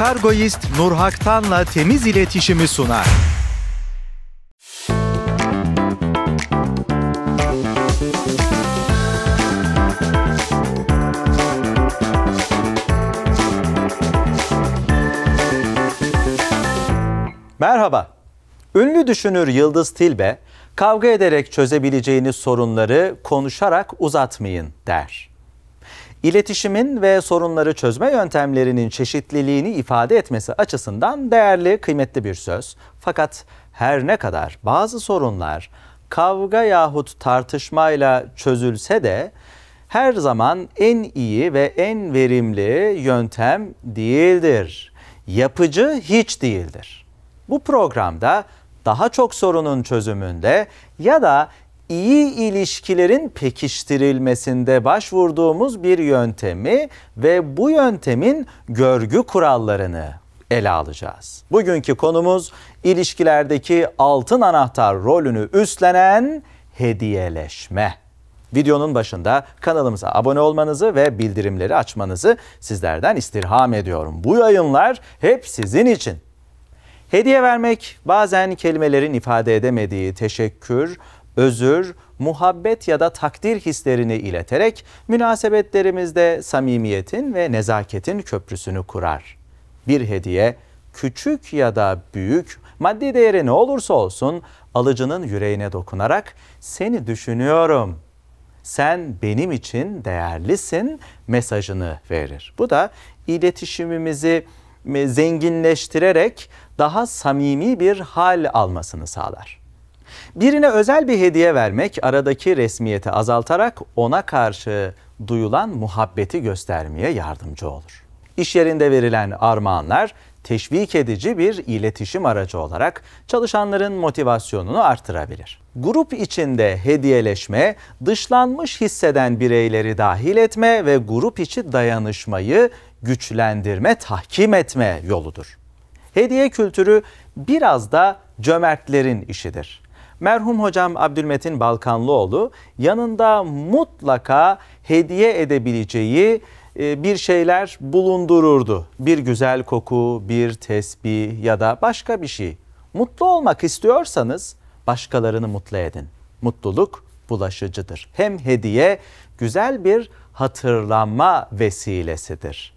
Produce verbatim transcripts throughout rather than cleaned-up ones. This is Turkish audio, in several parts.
Kargoist Nurhak Tan'la temiz iletişimi sunar. Merhaba. Ünlü düşünür Yıldız Tilbe, kavga ederek çözebileceğiniz sorunları konuşarak uzatmayın der. İletişimin ve sorunları çözme yöntemlerinin çeşitliliğini ifade etmesi açısından değerli, kıymetli bir söz. Fakat her ne kadar bazı sorunlar kavga yahut tartışmayla çözülse de her zaman en iyi ve en verimli yöntem değildir. Yapıcı hiç değildir. Bu programda daha çok sorunun çözümünde ya da iyi ilişkilerin pekiştirilmesinde başvurduğumuz bir yöntemi ve bu yöntemin görgü kurallarını ele alacağız. Bugünkü konumuz ilişkilerdeki altın anahtar rolünü üstlenen hediyeleşme. Videonun başında kanalımıza abone olmanızı ve bildirimleri açmanızı sizlerden istirham ediyorum. Bu yayınlar hep sizin için. Hediye vermek bazen kelimelerin ifade edemediği teşekkür, özür, muhabbet ya da takdir hislerini ileterek münasebetlerimizde samimiyetin ve nezaketin köprüsünü kurar. Bir hediye küçük ya da büyük, maddi değeri ne olursa olsun alıcının yüreğine dokunarak seni düşünüyorum, sen benim için değerlisin mesajını verir. Bu da iletişimimizi zenginleştirerek daha samimi bir hal almasını sağlar. Birine özel bir hediye vermek, aradaki resmiyeti azaltarak ona karşı duyulan muhabbeti göstermeye yardımcı olur. İş yerinde verilen armağanlar, teşvik edici bir iletişim aracı olarak çalışanların motivasyonunu artırabilir. Grup içinde hediyeleşme, dışlanmış hisseden bireyleri dahil etme ve grup içi dayanışmayı güçlendirme, tahkim etme yoludur. Hediye kültürü biraz da cömertlerin işidir. Merhum hocam Abdülmetin Balkanlıoğlu, yanında mutlaka hediye edebileceği bir şeyler bulundururdu. Bir güzel koku, bir tesbih ya da başka bir şey. Mutlu olmak istiyorsanız başkalarını mutlu edin. Mutluluk bulaşıcıdır. Hem hediye güzel bir hatırlanma vesilesidir.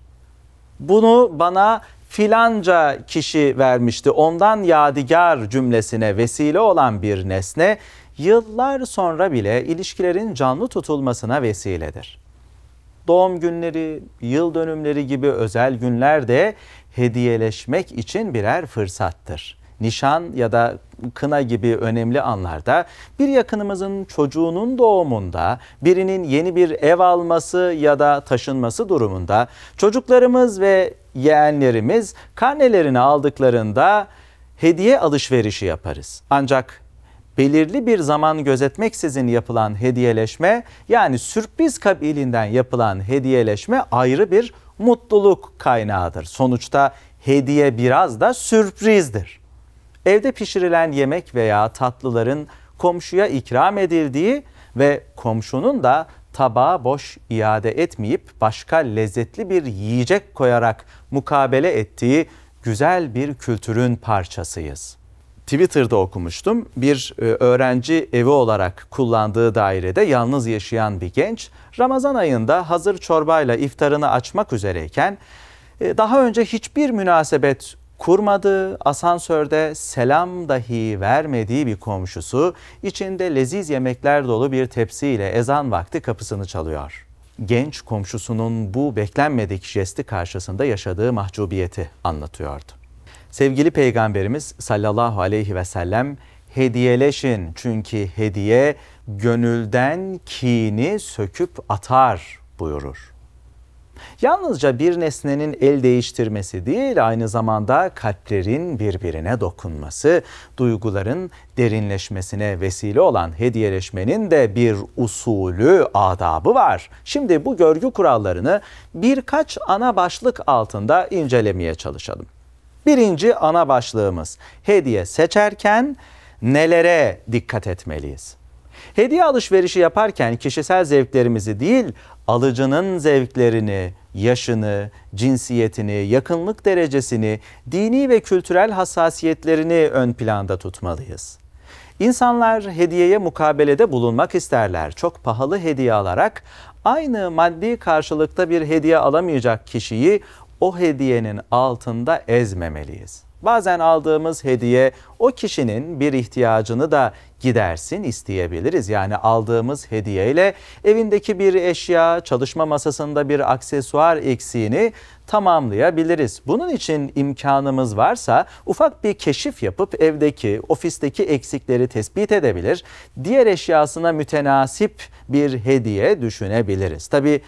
Bunu bana filanca kişi vermişti, ondan yadigar cümlesine vesile olan bir nesne, yıllar sonra bile ilişkilerin canlı tutulmasına vesiledir. Doğum günleri, yıl dönümleri gibi özel günler de hediyeleşmek için birer fırsattır. Nişan ya da kına gibi önemli anlarda, bir yakınımızın çocuğunun doğumunda, birinin yeni bir ev alması ya da taşınması durumunda, çocuklarımız ve yeğenlerimiz karnelerini aldıklarında hediye alışverişi yaparız. Ancak belirli bir zaman gözetmeksizin yapılan hediyeleşme, yani sürpriz kabiliğinden yapılan hediyeleşme ayrı bir mutluluk kaynağıdır. Sonuçta hediye biraz da sürprizdir. Evde pişirilen yemek veya tatlıların komşuya ikram edildiği ve komşunun da tabağı boş iade etmeyip başka lezzetli bir yiyecek koyarak mukabele ettiği güzel bir kültürün parçasıyız. Twitter'da okumuştum. Bir öğrenci evi olarak kullandığı dairede yalnız yaşayan bir genç, Ramazan ayında hazır çorbayla iftarını açmak üzereyken daha önce hiçbir münasebet kurmadığı, asansörde selam dahi vermediği bir komşusu içinde leziz yemekler dolu bir tepsiyle ezan vakti kapısını çalıyor. Genç komşusunun bu beklenmedik jesti karşısında yaşadığı mahcubiyeti anlatıyordu. Sevgili Peygamberimiz sallallahu aleyhi ve sellem, hediyeleşin çünkü hediye gönülden kini söküp atar buyurur. Yalnızca bir nesnenin el değiştirmesi değil, aynı zamanda kalplerin birbirine dokunması, duyguların derinleşmesine vesile olan hediyeleşmenin de bir usulü, adabı var. Şimdi bu görgü kurallarını birkaç ana başlık altında incelemeye çalışalım. Birinci ana başlığımız, hediye seçerken nelere dikkat etmeliyiz? Hediye alışverişi yaparken kişisel zevklerimizi değil, alıcının zevklerini, yaşını, cinsiyetini, yakınlık derecesini, dini ve kültürel hassasiyetlerini ön planda tutmalıyız. İnsanlar hediyeye mukabelede bulunmak isterler. Çok pahalı hediye alarak aynı maddi karşılıkta bir hediye alamayacak kişiyi o hediyenin altında ezmemeliyiz. Bazen aldığımız hediye o kişinin bir ihtiyacını da gidersin isteyebiliriz. Yani aldığımız hediyeyle evindeki bir eşya, çalışma masasında bir aksesuar eksiğini tamamlayabiliriz. Bunun için imkanımız varsa ufak bir keşif yapıp evdeki, ofisteki eksikleri tespit edebilir. Diğer eşyasına mütenasip bir hediye düşünebiliriz. Tabii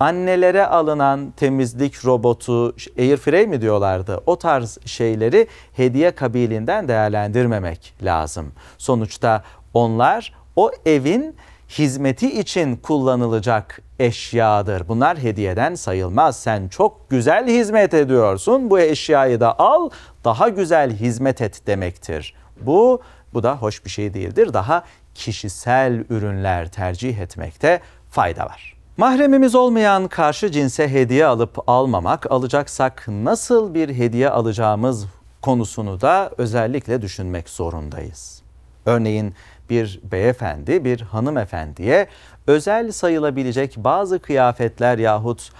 annelere alınan temizlik robotu, airfryer mi diyorlardı? O tarz şeyleri hediye kabiliğinden değerlendirmemek lazım. Sonuçta onlar o evin hizmeti için kullanılacak eşyadır. Bunlar hediyeden sayılmaz. Sen çok güzel hizmet ediyorsun. Bu eşyayı da al, daha güzel hizmet et demektir. Bu, bu da hoş bir şey değildir. Daha kişisel ürünler tercih etmekte fayda var. Mahremimiz olmayan karşı cinse hediye alıp almamak, alacaksak nasıl bir hediye alacağımız konusunu da özellikle düşünmek zorundayız. Örneğin bir beyefendi, bir hanımefendiye özel sayılabilecek bazı kıyafetler yahut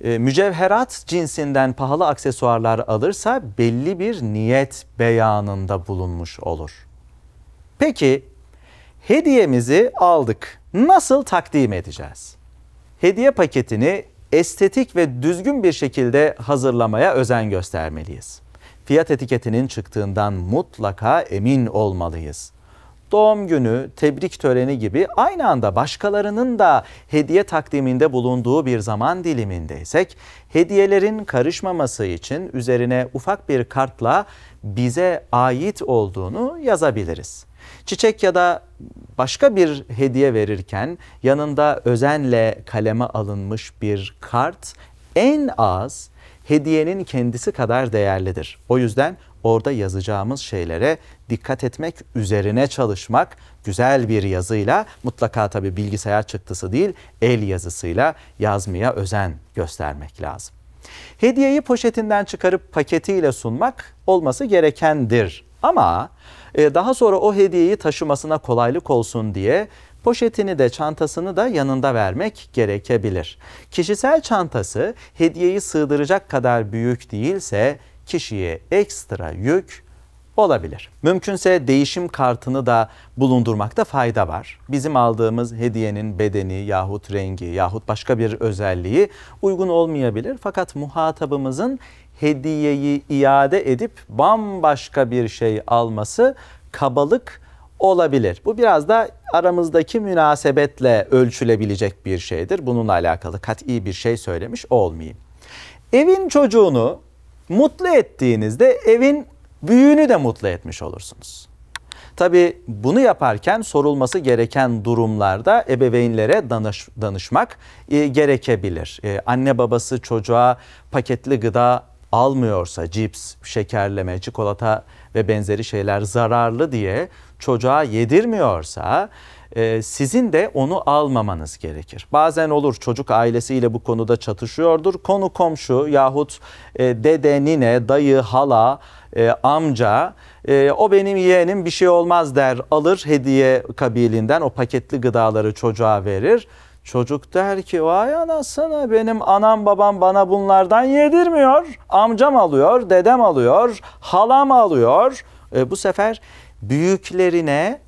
mücevherat cinsinden pahalı aksesuarlar alırsa belli bir niyet beyanında bulunmuş olur. Peki, hediyemizi aldık. Nasıl takdim edeceğiz? Hediye paketini estetik ve düzgün bir şekilde hazırlamaya özen göstermeliyiz. Fiyat etiketinin çıktığından mutlaka emin olmalıyız. Doğum günü, tebrik töreni gibi aynı anda başkalarının da hediye takdiminde bulunduğu bir zaman dilimindeysek, hediyelerin karışmaması için üzerine ufak bir kartla bize ait olduğunu yazabiliriz. Çiçek ya da başka bir hediye verirken yanında özenle kaleme alınmış bir kart en az hediyenin kendisi kadar değerlidir. O yüzden orada yazacağımız şeylere dikkat etmek, üzerine çalışmak, güzel bir yazıyla, mutlaka tabii bilgisayar çıktısı değil, el yazısıyla yazmaya özen göstermek lazım. Hediyeyi poşetinden çıkarıp paketiyle sunmak olması gerekendir. Ama daha sonra o hediyeyi taşımasına kolaylık olsun diye poşetini de çantasını da yanında vermek gerekebilir. Kişisel çantası hediyeyi sığdıracak kadar büyük değilse kişiye ekstra yük olabilir. Mümkünse değişim kartını da bulundurmakta fayda var. Bizim aldığımız hediyenin bedeni yahut rengi yahut başka bir özelliği uygun olmayabilir. Fakat muhatabımızın hediyeyi iade edip bambaşka bir şey alması kabalık olabilir. Bu biraz da aramızdaki münasebetle ölçülebilecek bir şeydir. Bununla alakalı kat'i bir şey söylemiş olmayayım. Evin çocuğunu mutlu ettiğinizde evin büyüğünü de mutlu etmiş olursunuz. Tabii bunu yaparken sorulması gereken durumlarda ebeveynlere danış, danışmak e, gerekebilir. E, anne babası çocuğa paketli gıda almıyorsa, cips, şekerleme, çikolata ve benzeri şeyler zararlı diye çocuğa yedirmiyorsa e, sizin de onu almamanız gerekir. Bazen olur, çocuk ailesiyle bu konuda çatışıyordur. Konu komşu yahut e, dede, nine, dayı, hala, e, amca, e, o benim yeğenim bir şey olmaz der, alır hediye kabiliğinden o paketli gıdaları çocuğa verir. Çocuk der ki vay anasını, benim anam babam bana bunlardan yedirmiyor. Amcam alıyor, dedem alıyor, halam alıyor. E, bu sefer büyüklerine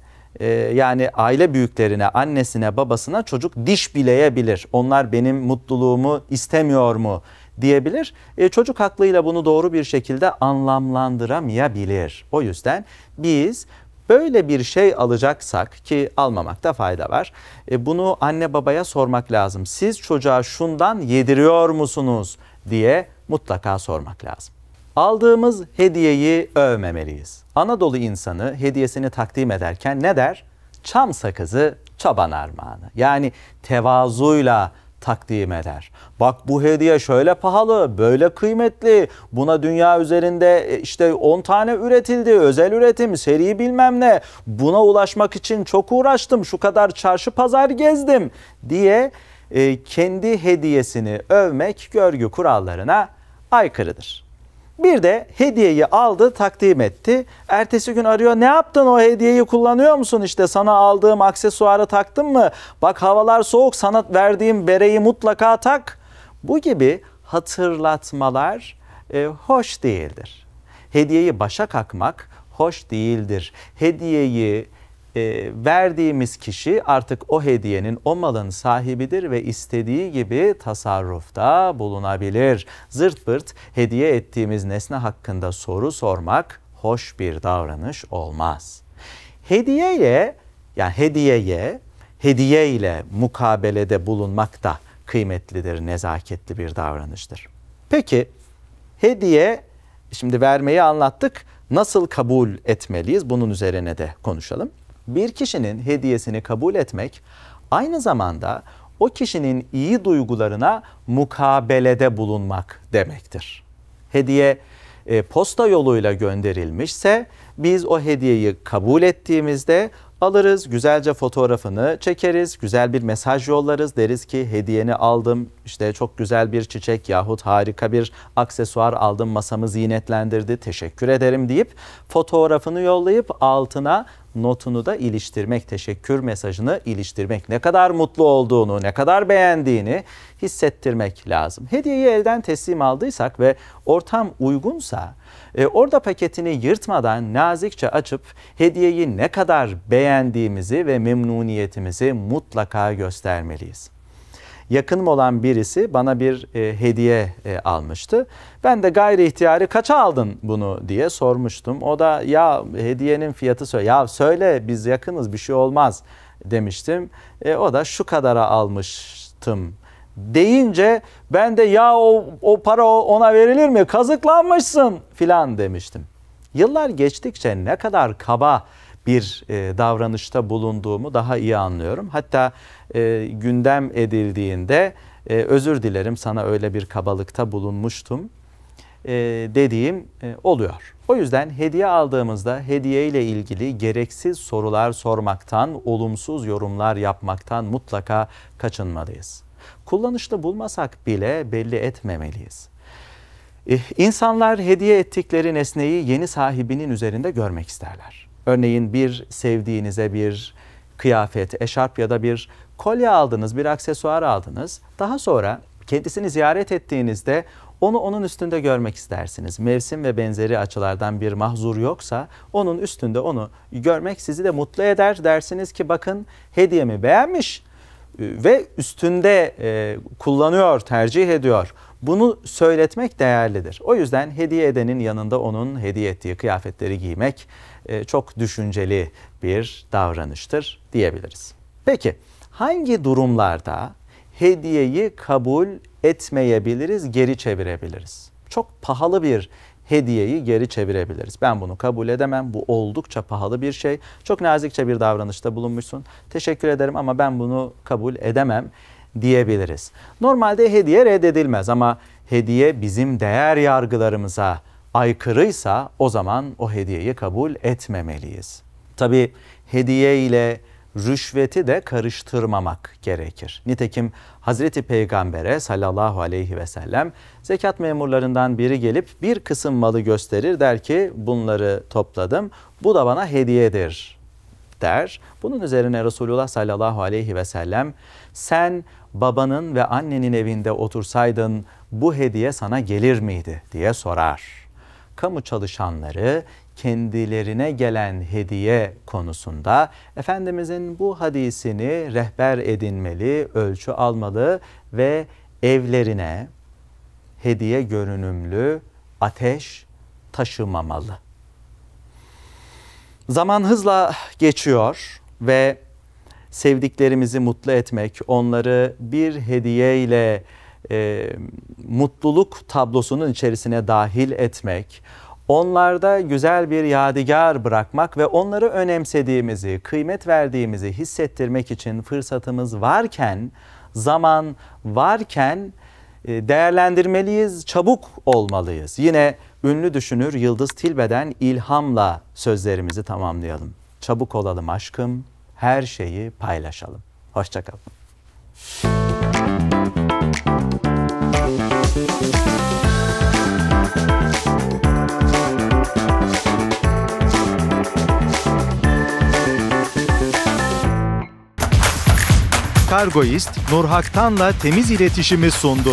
e, yani aile büyüklerine, annesine, babasına çocuk diş bileyebilir. Onlar benim mutluluğumu istemiyor mu diyebilir. E, çocuk aklıyla bunu doğru bir şekilde anlamlandıramayabilir. O yüzden biz böyle bir şey alacaksak, ki almamakta fayda var, bunu anne babaya sormak lazım. Siz çocuğa şundan yediriyor musunuz diye mutlaka sormak lazım. Aldığımız hediyeyi övmemeliyiz. Anadolu insanı hediyesini takdim ederken ne der? Çam sakızı çoban armağanı. Yani tevazuyla takdim eder. Bak bu hediye şöyle pahalı, böyle kıymetli, buna dünya üzerinde işte on tane üretildi, özel üretim, seri bilmem ne, buna ulaşmak için çok uğraştım, şu kadar çarşı pazar gezdim diye e, kendi hediyesini övmek görgü kurallarına aykırıdır. Bir de hediyeyi aldı, takdim etti. Ertesi gün arıyor, ne yaptın, o hediyeyi kullanıyor musun, işte sana aldığım aksesuarı taktın mı? Bak havalar soğuk, sana verdiğim bereyi mutlaka tak. Bu gibi hatırlatmalar e, hoş değildir. Hediyeyi başa kakmak hoş değildir. Hediyeyi e, verdiğimiz kişi artık o hediyenin, o malın sahibidir ve istediği gibi tasarrufta bulunabilir. Zırt pırt hediye ettiğimiz nesne hakkında soru sormak hoş bir davranış olmaz. Hediyeye, yani hediyeye, hediye ile mukabelede bulunmak da kıymetlidir, nezaketli bir davranıştır. Peki hediye, şimdi vermeyi anlattık, nasıl kabul etmeliyiz? Bunun üzerine de konuşalım. Bir kişinin hediyesini kabul etmek aynı zamanda o kişinin iyi duygularına mukabelede bulunmak demektir. Hediye e, posta yoluyla gönderilmişse biz o hediyeyi kabul ettiğimizde alırız, güzelce fotoğrafını çekeriz, güzel bir mesaj yollarız, deriz ki hediyeni aldım, işte çok güzel bir çiçek yahut harika bir aksesuar aldım, masamı zinetlendirdi, teşekkür ederim deyip fotoğrafını yollayıp altına notunu da iliştirmek, teşekkür mesajını iliştirmek, ne kadar mutlu olduğunu, ne kadar beğendiğini hissettirmek lazım. Hediyeyi elden teslim aldıysak ve ortam uygunsa e, orada paketini yırtmadan nazikçe açıp hediyeyi ne kadar beğendiğimizi ve memnuniyetimizi mutlaka göstermeliyiz. Yakınım olan birisi bana bir e, hediye e, almıştı. Ben de gayri ihtiyari kaça aldın bunu diye sormuştum. O da ya hediyenin fiyatı söyle, ya söyle biz yakınız bir şey olmaz demiştim. E, o da şu kadara almıştım deyince ben de ya o, o para ona verilir mi, kazıklanmışsın filan demiştim. Yıllar geçtikçe ne kadar kaba bir e, davranışta bulunduğumu daha iyi anlıyorum. Hatta e, gündem edildiğinde e, özür dilerim sana öyle bir kabalıkta bulunmuştum e, dediğim e, oluyor. O yüzden hediye aldığımızda hediye ile ilgili gereksiz sorular sormaktan, olumsuz yorumlar yapmaktan mutlaka kaçınmalıyız. Kullanışlı bulmasak bile belli etmemeliyiz. E, insanlar hediye ettikleri nesneyi yeni sahibinin üzerinde görmek isterler. Örneğin bir sevdiğinize bir kıyafet, eşarp ya da bir kolye aldınız, bir aksesuar aldınız. Daha sonra kendisini ziyaret ettiğinizde onu onun üstünde görmek istersiniz. Mevsim ve benzeri açılardan bir mahzur yoksa onun üstünde onu görmek sizi de mutlu eder. Dersiniz ki bakın hediyemi beğenmiş ve üstünde kullanıyor, tercih ediyor. Bunu söyletmek değerlidir. O yüzden hediye edenin yanında onun hediye ettiği kıyafetleri giymek çok düşünceli bir davranıştır diyebiliriz. Peki hangi durumlarda hediyeyi kabul etmeyebiliriz, geri çevirebiliriz? Çok pahalı bir hediyeyi geri çevirebiliriz. Ben bunu kabul edemem, bu oldukça pahalı bir şey. Çok nazikçe bir davranışta bulunmuşsun. Teşekkür ederim ama ben bunu kabul edemem diyebiliriz. Normalde hediye reddedilmez ama hediye bizim değer yargılarımıza aykırıysa o zaman o hediyeyi kabul etmemeliyiz. Tabii hediye ile rüşveti de karıştırmamak gerekir. Nitekim Hazreti Peygamber'e sallallahu aleyhi ve sellem zekat memurlarından biri gelip bir kısım malı gösterir, der ki bunları topladım, bu da bana hediyedir der. Bunun üzerine Resulullah sallallahu aleyhi ve sellem sen babanın ve annenin evinde otursaydın bu hediye sana gelir miydi diye sorar. Kamu çalışanları kendilerine gelen hediye konusunda Efendimizin bu hadisini rehber edinmeli, ölçü almalı ve evlerine hediye görünümlü ateş taşımamalı. Zaman hızla geçiyor ve sevdiklerimizi mutlu etmek, onları bir hediye ile E, mutluluk tablosunun içerisine dahil etmek, onlarda güzel bir yadigar bırakmak ve onları önemsediğimizi, kıymet verdiğimizi hissettirmek için fırsatımız varken, zaman varken e, değerlendirmeliyiz, çabuk olmalıyız. Yine ünlü düşünür Yıldız Tilbe'den ilhamla sözlerimizi tamamlayalım. Çabuk olalım aşkım, her şeyi paylaşalım. Hoşça kalın. Kargoist, Nurhaktan'la temiz iletişimi sundu.